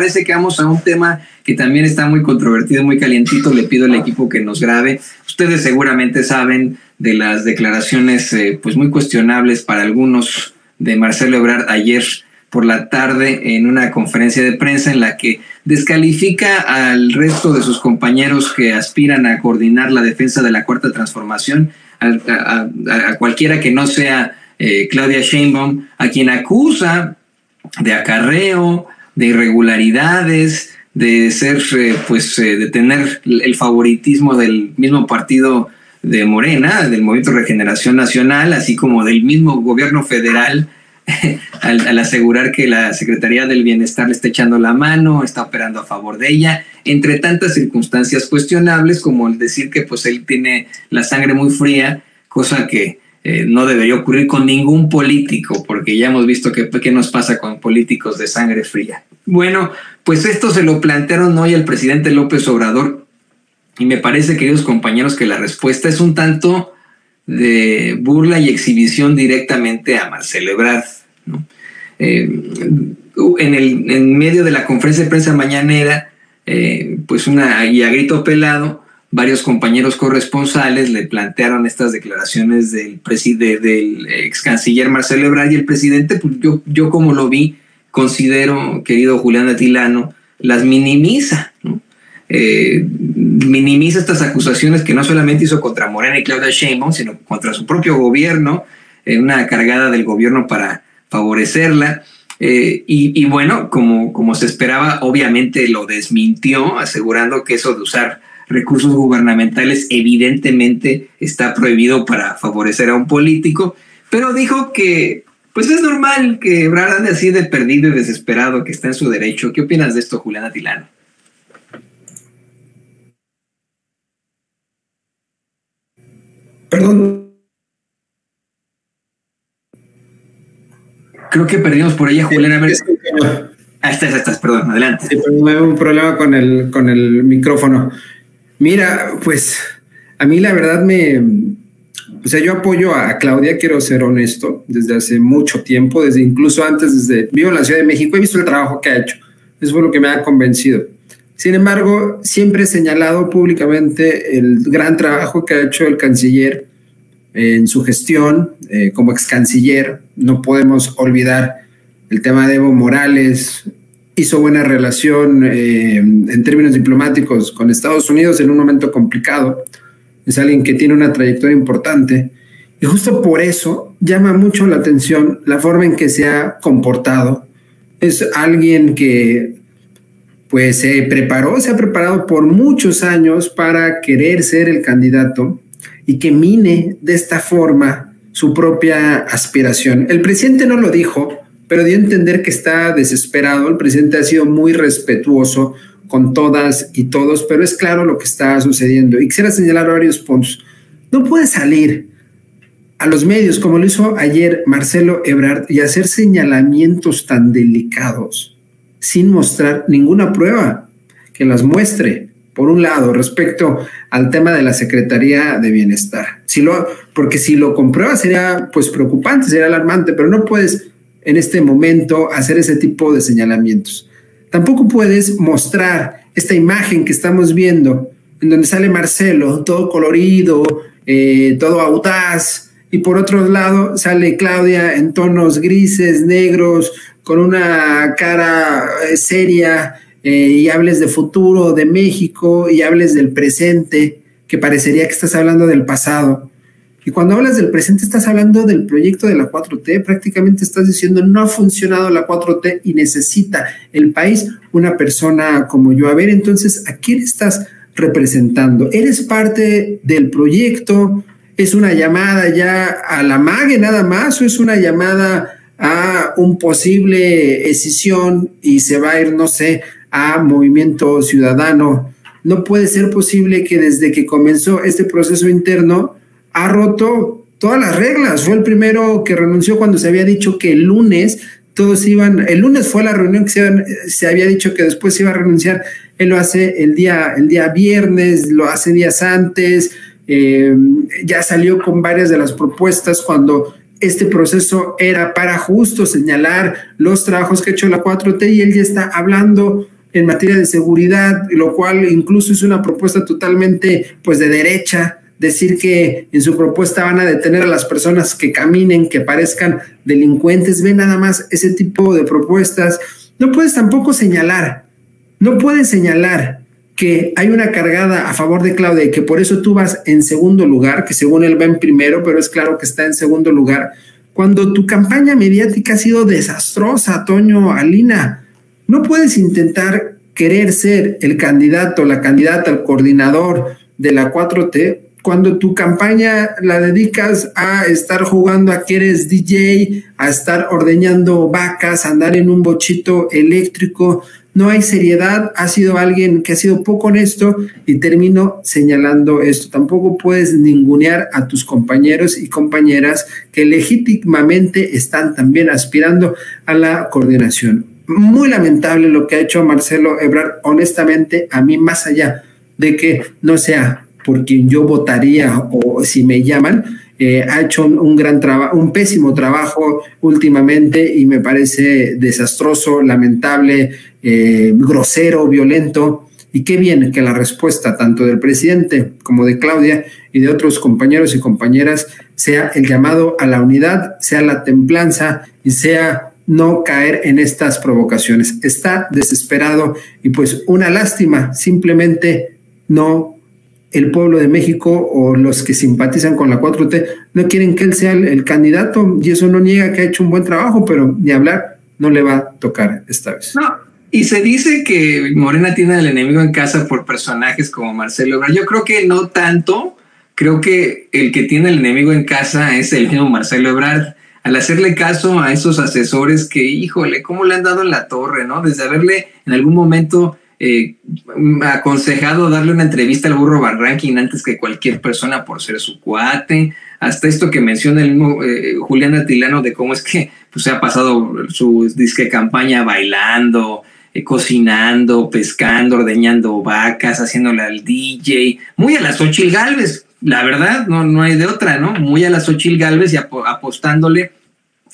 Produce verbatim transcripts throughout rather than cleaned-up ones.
parece que vamos a un tema que también está muy controvertido, muy calientito. Le pido al equipo que nos grabe. Ustedes seguramente saben de las declaraciones eh, pues muy cuestionables para algunos de Marcelo Ebrard ayer por la tarde en una conferencia de prensa en la que descalifica al resto de sus compañeros que aspiran a coordinar la defensa de la Cuarta Transformación, a, a, a cualquiera que no sea eh, Claudia Sheinbaum, a quien acusa de acarreo, de irregularidades, de ser, eh, pues, eh, de tener el favoritismo del mismo partido de Morena, del Movimiento de Regeneración Nacional, así como del mismo gobierno federal, al, al asegurar que la Secretaría del Bienestar le está echando la mano, está operando a favor de ella, entre tantas circunstancias cuestionables como el decir que pues él tiene la sangre muy fría, cosa que eh, no debería ocurrir con ningún político, porque ya hemos visto qué que nos pasa con políticos de sangre fría. Bueno, pues esto se lo plantearon hoy al presidente López Obrador y me parece, queridos compañeros, que la respuesta es un tanto de burla y exhibición directamente a Marcelo Ebrard, ¿no? Eh, en, el, en medio de la conferencia de prensa mañanera, eh, pues una, y a grito pelado, varios compañeros corresponsales le plantearon estas declaraciones del, preside, del ex canciller Marcelo Ebrard y el presidente, pues yo, yo como lo vi, considero, querido Julián Atilano, las minimiza, ¿no? Eh, minimiza estas acusaciones que no solamente hizo contra Morena y Claudia Sheinbaum, sino contra su propio gobierno, eh, una cargada del gobierno para favorecerla. Eh, y, y bueno, como, como se esperaba, obviamente lo desmintió, asegurando que eso de usar recursos gubernamentales evidentemente está prohibido para favorecer a un político, pero dijo que pues es normal que Ebrard ande así de perdido y desesperado, que está en su derecho. ¿Qué opinas de esto, Julián Atilano? Perdón. Creo que perdimos por ahí a Julián. A ver. Ah, estás, estás, perdón, adelante. Sí, pero me veo un problema con el, con el micrófono. Mira, pues a mí la verdad me... O sea, yo apoyo a Claudia, quiero ser honesto, desde hace mucho tiempo, desde incluso antes, desde... Vivo en la Ciudad de México, he visto el trabajo que ha hecho. Eso fue lo que me ha convencido. Sin embargo, siempre he señalado públicamente el gran trabajo que ha hecho el canciller en su gestión eh, como ex canciller. No podemos olvidar el tema de Evo Morales. Hizo buena relación eh, en términos diplomáticos con Estados Unidos en un momento complicado. Es alguien que tiene una trayectoria importante. Y justo por eso llama mucho la atención la forma en que se ha comportado. Es alguien que... pues se eh, preparó, se ha preparado por muchos años para querer ser el candidato y que mine de esta forma su propia aspiración. El presidente no lo dijo, pero dio a entender que está desesperado. El presidente ha sido muy respetuoso con todas y todos, pero es claro lo que está sucediendo. Y quisiera señalar varios puntos. No puede salir a los medios, como lo hizo ayer Marcelo Ebrard, y hacer señalamientos tan delicados sin mostrar ninguna prueba que las muestre, por un lado, respecto al tema de la Secretaría de Bienestar. Si lo, porque si lo comprueba sería pues preocupante, sería alarmante, pero no puedes en este momento hacer ese tipo de señalamientos. Tampoco puedes mostrar esta imagen que estamos viendo, en donde sale Marcelo, todo colorido, eh, todo audaz, y por otro lado sale Claudia en tonos grises, negros, con una cara seria eh, y hables de futuro, de México, y hables del presente, que parecería que estás hablando del pasado. Y cuando hablas del presente estás hablando del proyecto de la cuatro T, prácticamente estás diciendo no ha funcionado la cuatro T y necesita el país una persona como yo. A ver, entonces, ¿a quién estás representando? ¿Eres parte del proyecto? ¿Es una llamada ya a la mague nada más o es una llamada a un posible escisión y se va a ir, no sé, a Movimiento Ciudadano? No puede ser posible que desde que comenzó este proceso interno ha roto todas las reglas. Fue el primero que renunció cuando se había dicho que el lunes todos iban, el lunes fue la reunión que se, iban, se había dicho que después se iba a renunciar. Él lo hace el día, el día viernes, lo hace días antes, eh, ya salió con varias de las propuestas cuando este proceso era para justo señalar los trabajos que ha hecho la cuatro T y él ya está hablando en materia de seguridad, lo cual incluso es una propuesta totalmente pues de derecha, decir que en su propuesta van a detener a las personas que caminen, que parezcan delincuentes. Ve nada más ese tipo de propuestas. No puedes tampoco señalar, no puedes señalar que hay una cargada a favor de Claudia y que por eso tú vas en segundo lugar, que según él va en primero, pero es claro que está en segundo lugar, cuando tu campaña mediática ha sido desastrosa, Toño, Alina. No puedes intentar querer ser el candidato, la candidata, el coordinador de la cuatro T, cuando tu campaña la dedicas a estar jugando a que eres D J, a estar ordeñando vacas, a andar en un bochito eléctrico. No hay seriedad, ha sido alguien que ha sido poco honesto y termino señalando esto. Tampoco puedes ningunear a tus compañeros y compañeras que legítimamente están también aspirando a la coordinación. Muy lamentable lo que ha hecho Marcelo Ebrard. Honestamente, a mí, más allá de que no sea por quien yo votaría o si me llaman, eh, ha hecho un, un gran trabajo, un pésimo trabajo últimamente y me parece desastroso, lamentable, eh, grosero, violento. Y qué bien que la respuesta tanto del presidente como de Claudia y de otros compañeros y compañeras sea el llamado a la unidad, sea la templanza y sea no caer en estas provocaciones. Está desesperado y pues una lástima, simplemente no, el pueblo de México o los que simpatizan con la cuatro T no quieren que él sea el, el candidato y eso no niega que ha hecho un buen trabajo, pero ni hablar, no le va a tocar esta vez. No, y se dice que Morena tiene al enemigo en casa por personajes como Marcelo Ebrard. Yo creo que no tanto, creo que el que tiene al enemigo en casa es el mismo Marcelo Ebrard, al hacerle caso a esos asesores que, híjole, cómo le han dado en la torre, ¿no? Desde haberle en algún momento eh, aconsejado darle una entrevista al Burro Barranquín antes que cualquier persona por ser su cuate, hasta esto que menciona el mismo eh, Julián Atilano de cómo es que pues, se ha pasado su disque campaña bailando, eh, cocinando, pescando, ordeñando vacas, haciéndole al D J, muy a la Xochitl Galvez. La verdad, no, no hay de otra, ¿no? Muy a la Xochitl Galvez y ap apostándole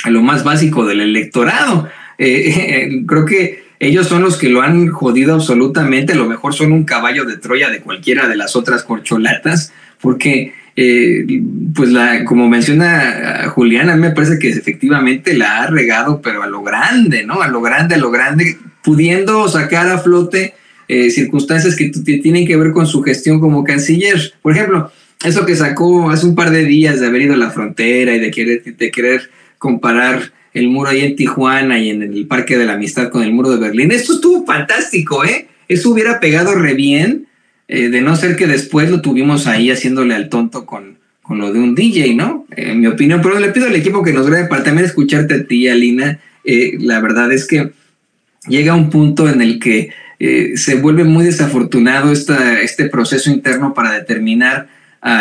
a lo más básico del electorado. Eh, eh, creo que ellos son los que lo han jodido absolutamente. A lo mejor son un caballo de Troya de cualquiera de las otras corcholatas, porque, eh, pues, la, como menciona Julián, a mí me parece que efectivamente la ha regado, pero a lo grande, ¿no? A lo grande, a lo grande, pudiendo sacar a flote eh, circunstancias que tienen que ver con su gestión como canciller. Por ejemplo, eso que sacó hace un par de días de haber ido a la frontera y de querer, de querer comparar el muro ahí en Tijuana y en el Parque de la Amistad con el muro de Berlín. Esto estuvo fantástico, ¿eh? Eso hubiera pegado re bien, eh, de no ser que después lo tuvimos ahí haciéndole al tonto con, con lo de un D J, ¿no? Eh, en mi opinión, pero le pido al equipo que nos grabe para también escucharte a ti, Alina. Eh, la verdad es que llega un punto en el que eh, se vuelve muy desafortunado esta, este proceso interno para determinar al